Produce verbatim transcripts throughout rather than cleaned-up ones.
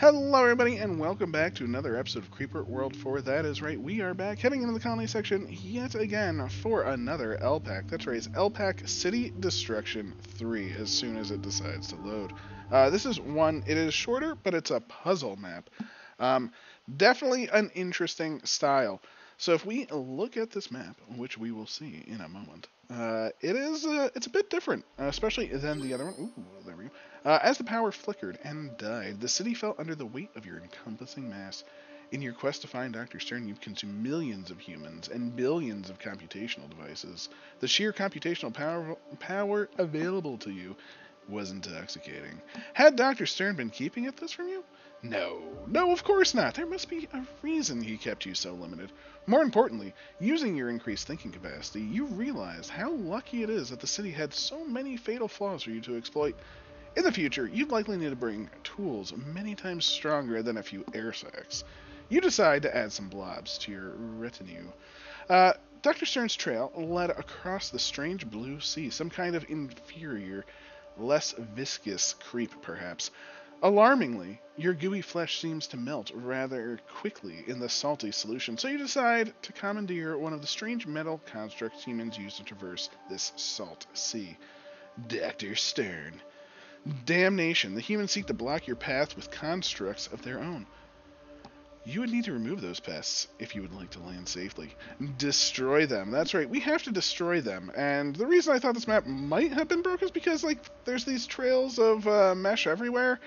Hello everybody, and welcome back to another episode of Creeper World four. That is right, we are back, heading into the colony section yet again for another L PAC. That's right, it's L PAC City Destruction three, as soon as it decides to load. Uh, this is one, it is shorter, but it's a puzzle map. Um, definitely an interesting style. So if we look at this map, which we will see in a moment, uh, it is uh, it's a bit different, uh, especially than the other one. Ooh, there we go. Uh, as the power flickered and died, the city fell under the weight of your encompassing mass. In your quest to find Doctor Stern, you've consumed millions of humans and billions of computational devices. The sheer computational power, power available to you was intoxicating. Had Doctor Stern been keeping it this from you? No, no, of course not. There must be a reason he kept you so limited. More importantly, using your increased thinking capacity, you realized how lucky it is that the city had so many fatal flaws for you to exploit. In the future, you'd likely need to bring tools many times stronger than a few air sacs. You decide to add some blobs to your retinue. Uh, Doctor Stern's trail led across the strange blue sea, some kind of inferior, less viscous creep, perhaps. Alarmingly, your gooey flesh seems to melt rather quickly in the salty solution, so you decide to commandeer one of the strange metal constructs humans use to traverse this salt sea. Doctor Stern. Damnation. The humans seek to block your path with constructs of their own. You would need to remove those pests if you would like to land safely. Destroy them. That's right, we have to destroy them. And the reason I thought this map might have been broken is because, like, there's these trails of uh, mesh everywhere,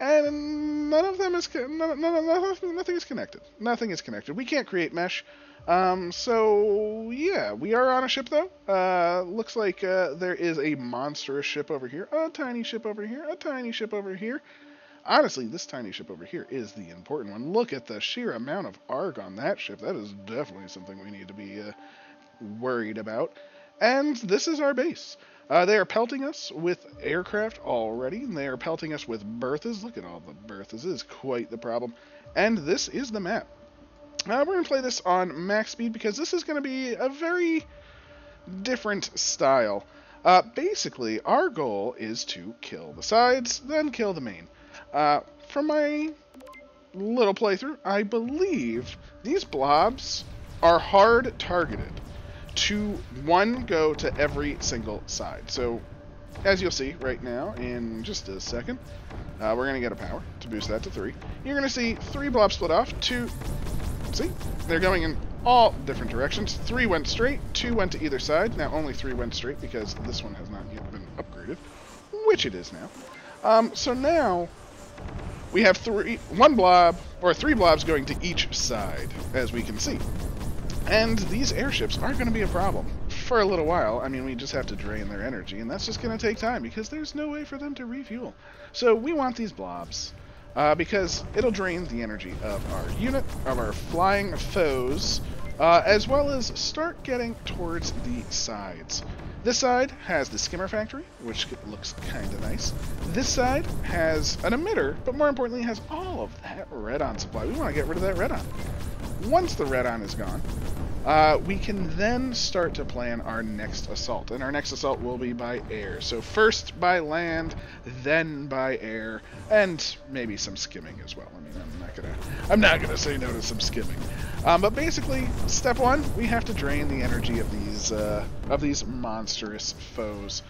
and none of them is con none, none, none, nothing is connected. Nothing is connected. We can't create mesh. Um, so yeah, we are on a ship though. Uh, looks like uh, there is a monstrous ship over here, a tiny ship over here, a tiny ship over here. Honestly, this tiny ship over here is the important one. Look at the sheer amount of arc on that ship. That is definitely something we need to be uh, worried about. And this is our base. Uh, they are pelting us with aircraft already. They are pelting us with Berthas. Look at all the Berthas. This is quite the problem. And this is the map. Uh, we're going to play this on max speed because this is going to be a very different style. Uh, basically, our goal is to kill the sides, then kill the main. Uh, from my little playthrough, I believe these blobs are hard targeted to one go to every single side. So, as you'll see right now, in just a second, uh, we're going to get a power to boost that to three. You're going to see three blobs split off, two... See? They're going in all different directions. Three went straight, two went to either side. Now, only three went straight because this one has not yet been upgraded, which it is now. Um, so now, we have three, one blob, or three blobs going to each side, as we can see. And these airships are going to be a problem for a little while. I mean, we just have to drain their energy, and that's just going to take time because there's no way for them to refuel. So we want these blobs. Uh, because it'll drain the energy of our unit, of our flying foes, uh, as well as start getting towards the sides. This side has the skimmer factory, which looks kind of nice. This side has an emitter, but more importantly, has all of that redon supply. We want to get rid of that redon. Once the redon is gone, uh, we can then start to plan our next assault, and our next assault will be by air. So first by land, then by air, and maybe some skimming as well. I mean, I'm not gonna, I'm not gonna say no to some skimming. Um, but basically, step one, we have to drain the energy of these uh, of these monstrous foes.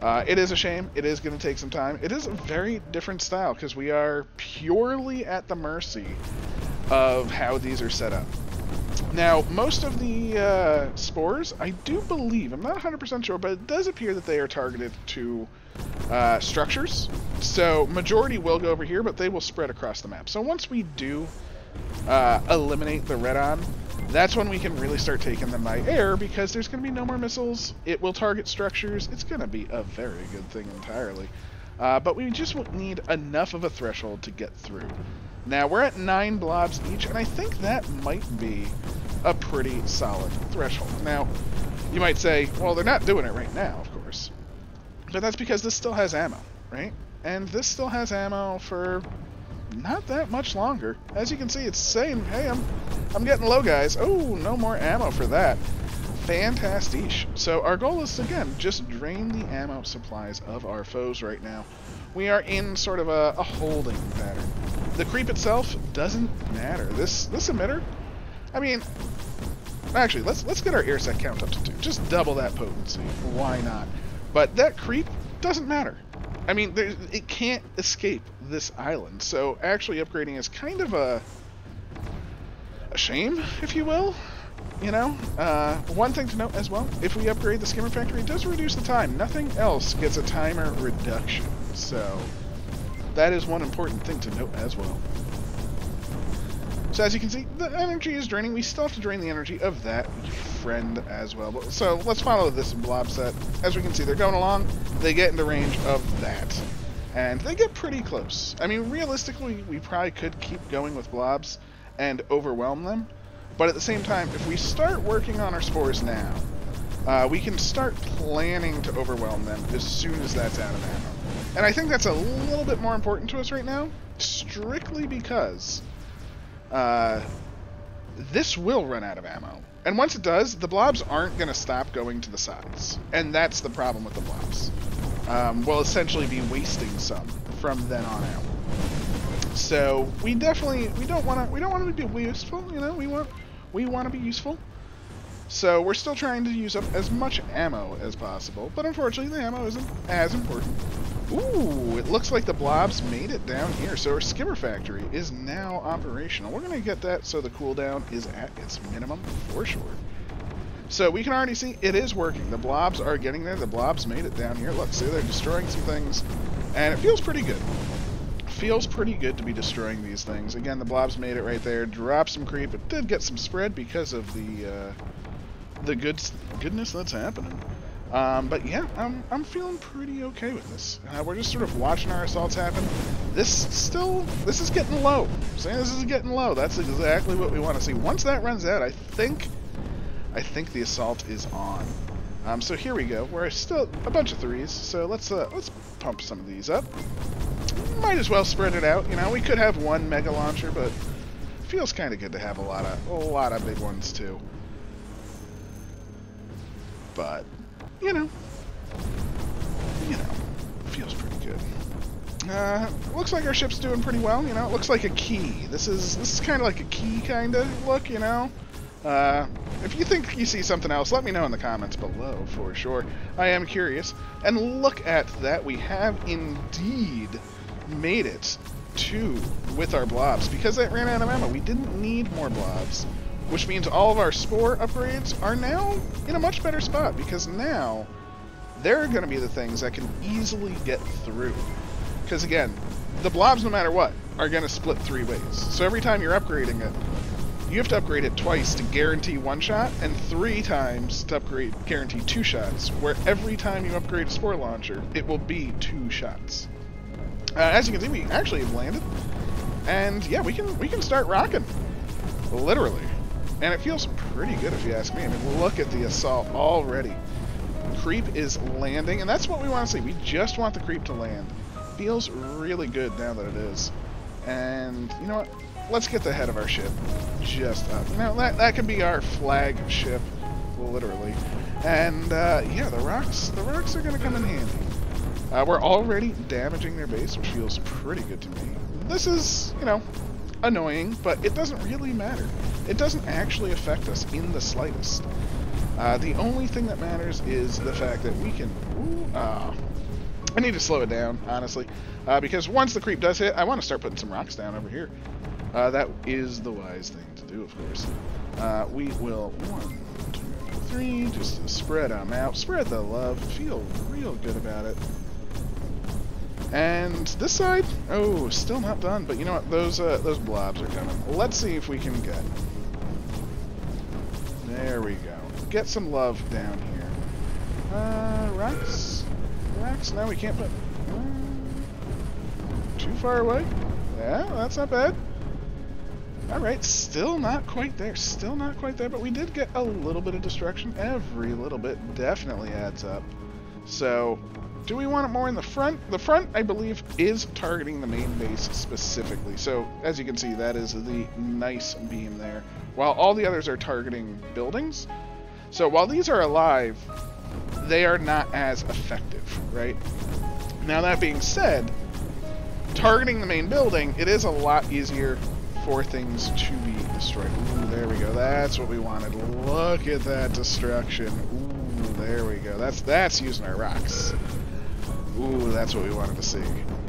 Uh, it is a shame. It is going to take some time. It is a very different style because we are purely at the mercy of how these are set up. Now, most of the uh, spores, I do believe, I'm not one hundred percent sure, but it does appear that they are targeted to uh, structures. So, majority will go over here, but they will spread across the map. So, once we do uh, eliminate the redon, that's when we can really start taking them by air, because there's going to be no more missiles. It will target structures. It's going to be a very good thing entirely. Uh, but we just won't need enough of a threshold to get through. Now, we're at nine blobs each, and I think that might be a pretty solid threshold. Now, you might say, well, they're not doing it right now, of course. But that's because this still has ammo, right? And this still has ammo for not that much longer. As you can see, it's saying, hey, I'm, I'm getting low, guys. Oh, no more ammo for that. Fantastique. So our goal is, again, just drain the ammo supplies of our foes right now. We are in sort of a, a holding pattern. The creep itself doesn't matter. This this emitter, I mean, actually, let's let's get our air sec count up to two. Just double that potency. Why not? But that creep doesn't matter. I mean, it can't escape this island. So actually upgrading is kind of a, a shame, if you will. You know, uh, one thing to note as well, if we upgrade the skimmer factory, it does reduce the time. Nothing else gets a timer reduction, so that is one important thing to note as well. So as you can see, the energy is draining. We still have to drain the energy of that friend as well. But, so let's follow this blob set. As we can see, they're going along. They get in the range of that, and they get pretty close. I mean, realistically, we probably could keep going with blobs and overwhelm them. But at the same time, if we start working on our spores now, uh, we can start planning to overwhelm them as soon as that's out of ammo. And I think that's a little bit more important to us right now, strictly because uh, this will run out of ammo. And once it does, the blobs aren't going to stop going to the sides. And that's the problem with the blobs. Um, we'll essentially be wasting some from then on out. So we definitely we don't want to we don't want to be useful, you know. We want we want to be useful. So we're still trying to use up as much ammo as possible, but unfortunately the ammo isn't as important. Ooh, it looks like the blobs made it down here. So our skimmer factory is now operational. We're gonna get that so the cooldown is at its minimum for sure. So we can already see it is working. The blobs are getting there. The blobs made it down here. Look, see, they're destroying some things, and it feels pretty good. Feels pretty good to be destroying these things. Again, the blobs made it right there. Dropped some creep. It did get some spread because of the uh, the good goodness that's happening. Um, but yeah, I'm I'm feeling pretty okay with this. Uh, we're just sort of watching our assaults happen. This still this is getting low. See, this is getting low. That's exactly what we want to see. Once that runs out, I think I think the assault is on. Um, so here we go. We're still a bunch of threes. So let's uh, let's pump some of these up. Might as well spread it out, you know. We could have one mega launcher, but it feels kind of good to have a lot of a lot of big ones too. But you know, you know, feels pretty good. Uh, looks like our ship's doing pretty well, you know. It looks like a key. This is this is kind of like a key kind of look, you know. Uh, if you think you see something else, let me know in the comments below for sure. I am curious. And look at that. We have indeed made it to with our blobs because that ran out of ammo. We didn't need more blobs, which means all of our spore upgrades are now in a much better spot because now they're going to be the things that can easily get through. Because again, the blobs, no matter what, are going to split three ways. So every time you're upgrading it, you have to upgrade it twice to guarantee one shot, and three times to upgrade guarantee two shots, where every time you upgrade a spore launcher, it will be two shots. Uh, as you can see, we actually have landed, and yeah, we can we can start rocking, literally. And it feels pretty good, if you ask me. I mean, look at the assault already. Creep is landing, and that's what we want to see. We just want the creep to land. Feels really good now that it is. And you know what? Let's get the head of our ship just up. Now, that, that can be our flagship, literally. And, uh, yeah, the rocks, the rocks are going to come in handy. Uh, we're already damaging their base, which feels pretty good to me. This is, you know, annoying, but it doesn't really matter. It doesn't actually affect us in the slightest. Uh, the only thing that matters is the fact that we can... Ooh, uh, I need to slow it down, honestly, uh, because once the creep does hit, I want to start putting some rocks down over here. Uh, that is the wise thing to do, of course. Uh, we will, one, two, three, just spread them out. Spread the love. Feel real good about it. And this side, oh, still not done. But you know what? Those uh, those blobs are coming. Let's see if we can get. There we go. Get some love down here. Uh, rocks? Rocks? No, we can't put... Uh, too far away? Yeah, that's not bad. Alright, still not quite there, still not quite there, but we did get a little bit of destruction. Every little bit definitely adds up. So, do we want it more in the front? The front, I believe, is targeting the main base specifically. So, as you can see, that is the nice beam there, while all the others are targeting buildings. So while these are alive, they are not as effective, right? Now that being said, targeting the main building, it is a lot easier for things to be destroyed. Ooh, there we go. That's what we wanted. Look at that destruction. Ooh, there we go. That's that's using our rocks. Ooh, that's what we wanted to see.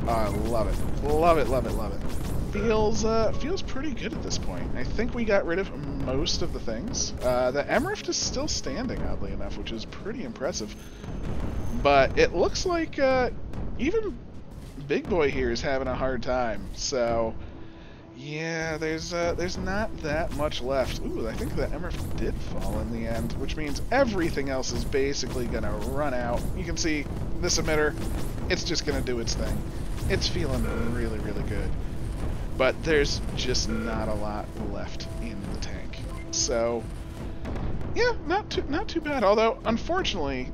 I uh, love it. Love it, love it, love it. Feels, uh, feels pretty good at this point. I think we got rid of most of the things. Uh, the M-Rift is still standing, oddly enough, which is pretty impressive. But it looks like uh, even Big Boy here is having a hard time. So, yeah, there's uh, there's not that much left. Ooh, I think the M-Rift did fall in the end, which means everything else is basically going to run out. You can see this emitter, it's just going to do its thing. It's feeling really, really good. But there's just not a lot left in the tank. So, yeah, not too, not too bad. Although, unfortunately,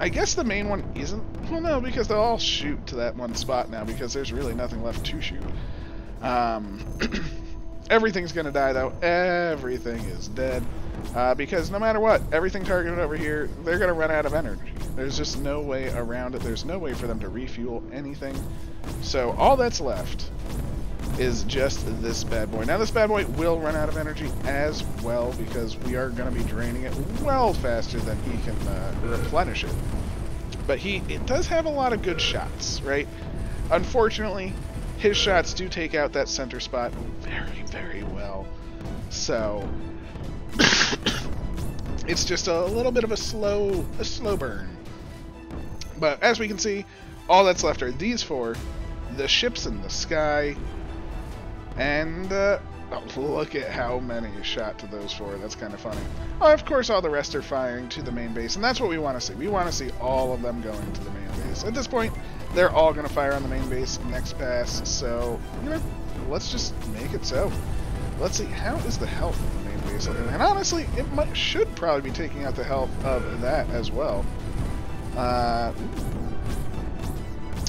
I guess the main one isn't. Well, no, because they'll all shoot to that one spot now because there's really nothing left to shoot. Um, everything's gonna die though. Everything is dead uh, because no matter what, everything targeted over here, they're gonna run out of energy. There's just no way around it. There's no way for them to refuel anything. So all that's left is just this bad boy. Now this bad boy will run out of energy as well because we are gonna be draining it well faster than he can uh, replenish it. But he it does have a lot of good shots, right? Unfortunately, his shots do take out that center spot very, very well. So it's just a little bit of a slow, a slow burn. But as we can see, all that's left are these four, the ships in the sky, and uh, oh, look at how many shot to those four. That's kind of funny. Oh, of course, all the rest are firing to the main base, and that's what we want to see. We want to see all of them going to the main base. At this point, they're all going to fire on the main base next pass, so you know, let's just make it so. Let's see, how is the health of the main base looking? And honestly, it might, should probably be taking out the health of that as well. Uh,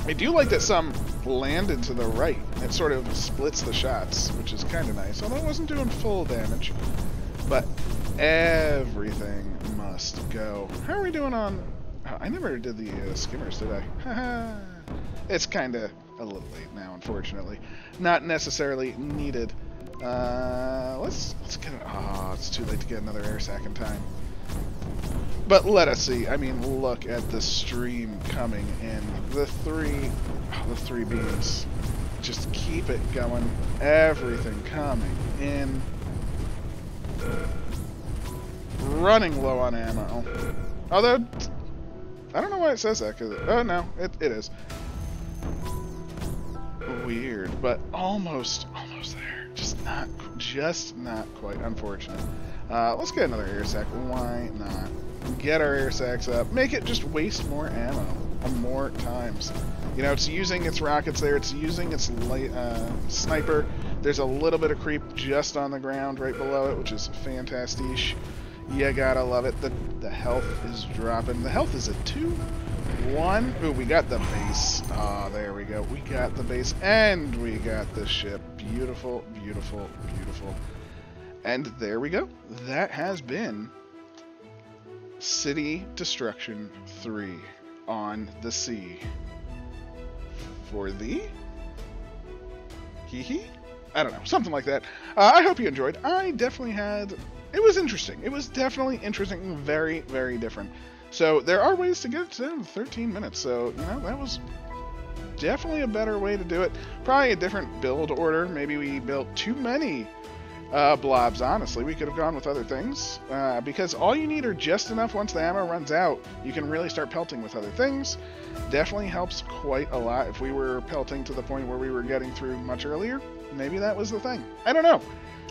I do like that some landed to the right. It sort of splits the shots, which is kind of nice. Although it wasn't doing full damage, but everything must go. How are we doing on... Oh, I never did the uh, skimmers, did I? Haha. It's kind of a little late now, unfortunately. Not necessarily needed. Uh, let's let's get it. Oh, it's too late to get another air sac in time. But let us see. I mean, look at the stream coming in. The three, oh, the three beams. Just keep it going. Everything coming in. Running low on ammo. Although. I don't know why it says that, because... Oh, no, it, it is. Weird, but almost, almost there. Just not, just not quite, unfortunate. Uh, let's get another air sac. Why not? Get our air sacs up. Make it just waste more ammo more times. You know, it's using its rockets there. It's using its light, uh, sniper. There's a little bit of creep just on the ground right below it, which is fantastic. You gotta love it. The, the health is dropping. The health is at two, one. Ooh, we got the base. Ah, oh, there we go. We got the base, and we got the ship. Beautiful, beautiful, beautiful. And there we go. That has been City Destruction three on the sea. For thee? Hee hee? I don't know. Something like that. Uh, I hope you enjoyed. I definitely had... It was interesting. It was definitely interesting and very, very different. So there are ways to get it down to thirteen minutes. So, you know, that was definitely a better way to do it. Probably a different build order. Maybe we built too many uh, blobs, honestly. We could have gone with other things. Uh, because all you need are just enough once the ammo runs out. You can really start pelting with other things. Definitely helps quite a lot. If we were pelting to the point where we were getting through much earlier, maybe that was the thing. I don't know.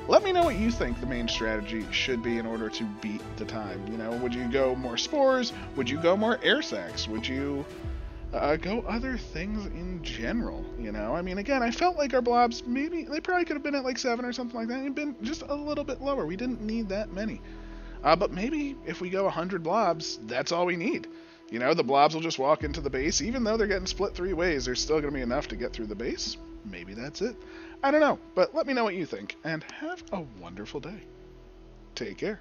Let me know what you think the main strategy should be in order to beat the time. You know, would you go more spores? Would you go more air sacs? Would you uh, go other things in general? You know, I mean, again, I felt like our blobs, maybe, they probably could have been at like seven or something like that. They've been just a little bit lower. We didn't need that many. Uh, but maybe if we go one hundred blobs, that's all we need. You know, the blobs will just walk into the base. Even though they're getting split three ways, there's still going to be enough to get through the base. Maybe that's it. I don't know, but let me know what you think, and have a wonderful day. Take care.